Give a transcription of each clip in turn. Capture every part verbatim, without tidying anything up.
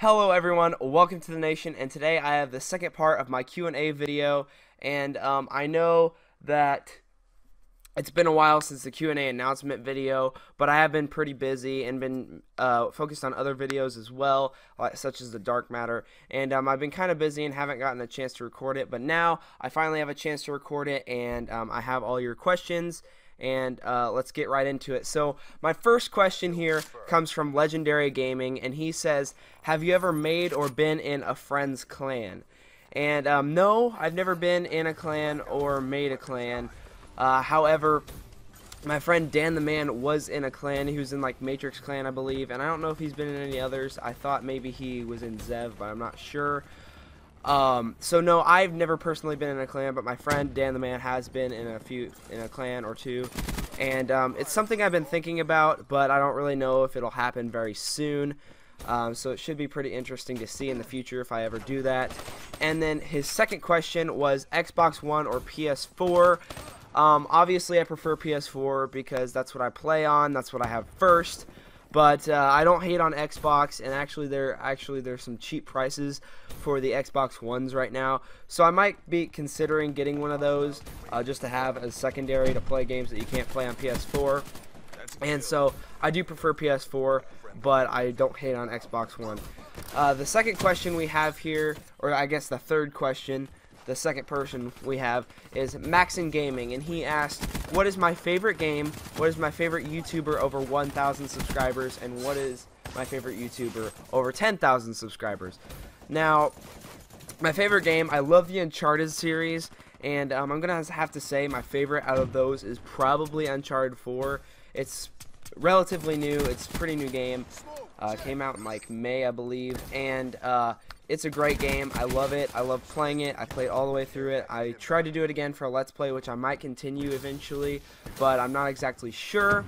Hello everyone, welcome to the nation, and today I have the second part of my Q and A video, and um, I know that it's been a while since the Q and A announcement video, but I have been pretty busy and been uh, focused on other videos as well, such as the Dark Matter, and um, I've been kind of busy and haven't gotten a chance to record it, but now I finally have a chance to record it, and um, I have all your questions. And uh, let's get right into it. So my first question here comes from Legendary Gaming, and he says, have you ever made or been in a friend's clan? And um, no, I've never been in a clan or made a clan. Uh, however, my friend Dan the Man was in a clan. He was in like Matrix Clan, I believe, and I don't know if he's been in any others. I thought maybe he was in Zev, but I'm not sure. Um, so no, I've never personally been in a clan, but my friend Dan the Man has been in a few, in a clan or two, and um, it's something I've been thinking about, but I don't really know if it'll happen very soon, um, so it should be pretty interesting to see in the future if I ever do that. And then his second question was Xbox One or P S four. Um, obviously I prefer P S four because that's what I play on, that's what I have first, but uh, I don't hate on Xbox, and actually there actually there's some cheap prices for the Xbox Ones right now, so I might be considering getting one of those uh, just to have as secondary to play games that you can't play on P S four. And so I do prefer P S four, but I don't hate on Xbox One. Uh, the second question we have here, or I guess the third question, the second person we have, is Maxin Gaming, and he asked, what is my favorite game, what is my favorite YouTuber over one thousand subscribers, and what is my favorite YouTuber over ten thousand subscribers? Now, my favorite game, I love the Uncharted series, and um, I'm going to have to say my favorite out of those is probably Uncharted four. It's relatively new, it's a pretty new game, uh, came out in like May, I believe, and uh, it's a great game. I love it. I love playing it. I played all the way through it. I tried to do it again for a Let's Play, which I might continue eventually, but I'm not exactly sure.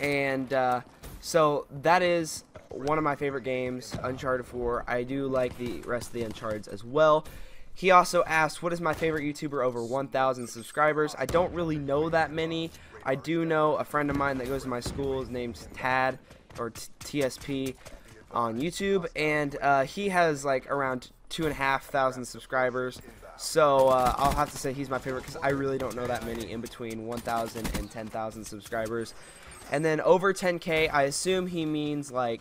And uh, so that is one of my favorite games, Uncharted four. I do like the rest of the Uncharteds as well. He also asked, what is my favorite YouTuber over one thousand subscribers? I don't really know that many. I do know a friend of mine that goes to my school. His name's Tad, or T S P. On YouTube, and uh, he has like around two and a half thousand subscribers, so uh, I'll have to say he's my favorite because I really don't know that many in between one thousand and ten thousand subscribers. And then over ten K, I assume he means like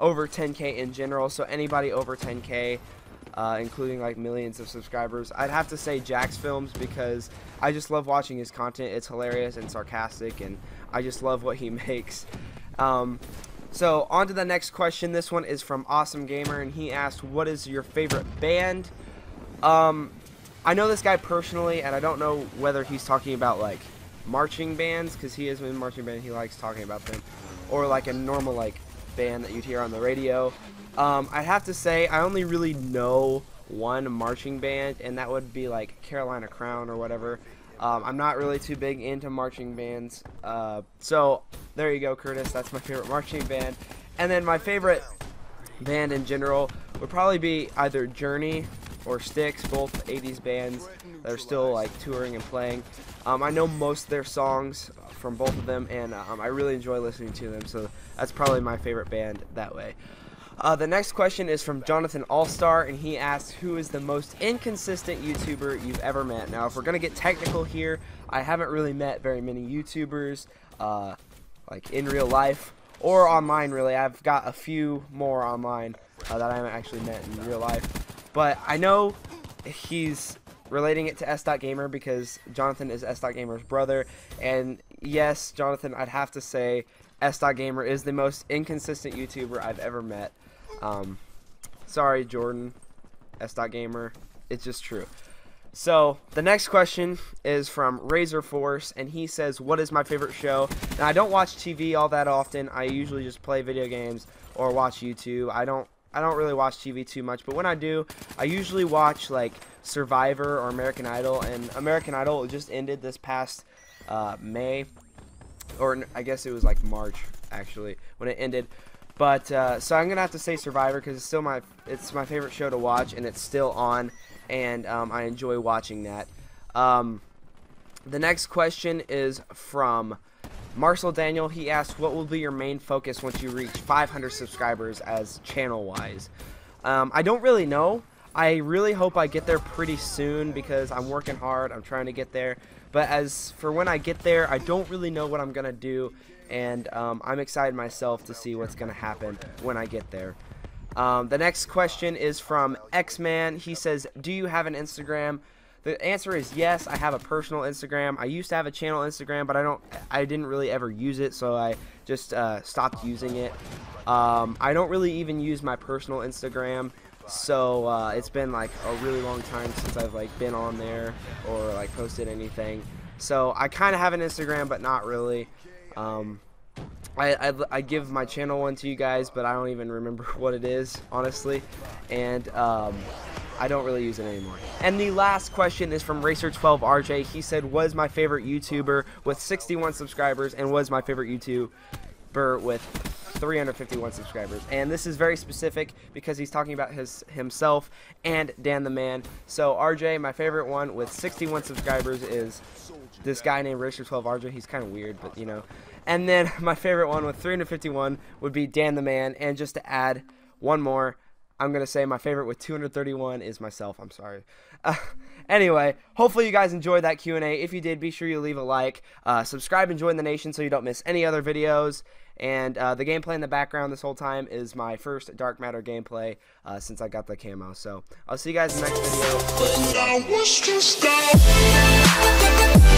over ten K in general, so anybody over ten K, uh, including like millions of subscribers. I'd have to say Jaxfilms because I just love watching his content. It's hilarious and sarcastic, and I just love what he makes. Um, So, on to the next question. This one is from Awesome Gamer, and he asked, what is your favorite band? Um, I know this guy personally, and I don't know whether he's talking about, like, marching bands, because he is in marching band, he likes talking about them, or, like, a normal, like, band that you'd hear on the radio. Um, I'd have to say I only really know one marching band, and that would be, like, Carolina Crown or whatever. Um, I'm not really too big into marching bands, uh, so there you go, Curtis, that's my favorite marching band. And then my favorite band in general would probably be either Journey or Styx, both eighties bands that are still like touring and playing. Um, I know most of their songs from both of them, and um, I really enjoy listening to them, so that's probably my favorite band that way. Uh, the next question is from Jonathan Allstar, and he asks, who is the most inconsistent YouTuber you've ever met? Now, if we're going to get technical here, I haven't really met very many YouTubers, uh, like in real life or online, really. I've got a few more online uh, that I haven't actually met in real life. But I know he's relating it to S Gamer because Jonathan is S Gamer's brother. And yes, Jonathan, I'd have to say S Gamer is the most inconsistent YouTuber I've ever met. Um, sorry, Jordan, S Gamer, it's just true. So the next question is from Razor Force, and he says, what is my favorite show? Now, I don't watch T V all that often. I usually just play video games or watch YouTube. I don't I don't really watch T V too much, but when I do, I usually watch like Survivor or American Idol, and American Idol just ended this past uh, May, or I guess it was like March actually when it ended. But uh, so I'm gonna have to say Survivor because it's still my it's my favorite show to watch, and it's still on, and um, I enjoy watching that. Um, the next question is from Marshall Daniel, he asked, what will be your main focus once you reach five hundred subscribers as channel-wise? Um, I don't really know. I really hope I get there pretty soon because I'm working hard. I'm trying to get there. But as for when I get there, I don't really know what I'm going to do. And um, I'm excited myself to see what's going to happen when I get there. Um, the next question is from X-Man. He says, do you have an Instagram? The answer is yes, I have a personal Instagram. I used to have a channel Instagram, but I don't. I didn't really ever use it, so I just uh, stopped using it. Um, I don't really even use my personal Instagram, so uh, it's been like a really long time since I've like been on there or like posted anything. So I kind of have an Instagram, but not really. Um, I, I, I give my channel one to you guys, but I don't even remember what it is, honestly. And um, I don't really use it anymore. And the last question is from racer twelve R J. He said, was my favorite YouTuber with sixty-one subscribers, and was my favorite YouTuber with three hundred fifty-one subscribers. And this is very specific because he's talking about his himself and Dan the Man. So R J, my favorite one with sixty-one subscribers, is this guy named racer twelve R J. He's kind of weird, but you know. And then my favorite one with three hundred fifty-one would be Dan the Man. And just to add one more, I'm going to say my favorite with two hundred thirty-one is myself. I'm sorry. Uh, anyway, hopefully you guys enjoyed that Q and A. If you did, be sure you leave a like. Uh, subscribe and join the nation so you don't miss any other videos. And uh, the gameplay in the background this whole time is my first Dark Matter gameplay uh, since I got the camo. So I'll see you guys in the next video.